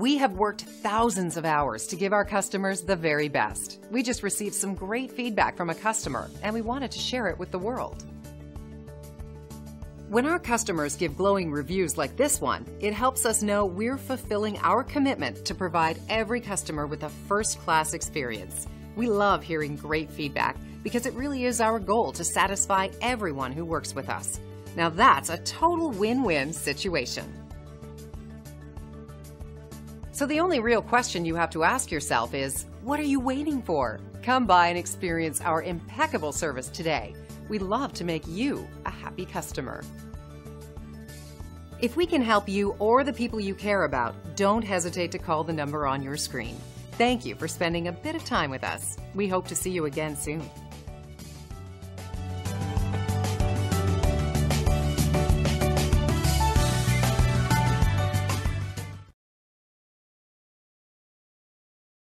We have worked thousands of hours to give our customers the very best. We just received some great feedback from a customer, and we wanted to share it with the world. When our customers give glowing reviews like this one, it helps us know we're fulfilling our commitment to provide every customer with a first-class experience. We love hearing great feedback because it really is our goal to satisfy everyone who works with us. Now that's a total win-win situation. So the only real question you have to ask yourself is, what are you waiting for? Come by and experience our impeccable service today. We love to make you a happy customer. If we can help you or the people you care about, don't hesitate to call the number on your screen. Thank you for spending a bit of time with us. We hope to see you again soon.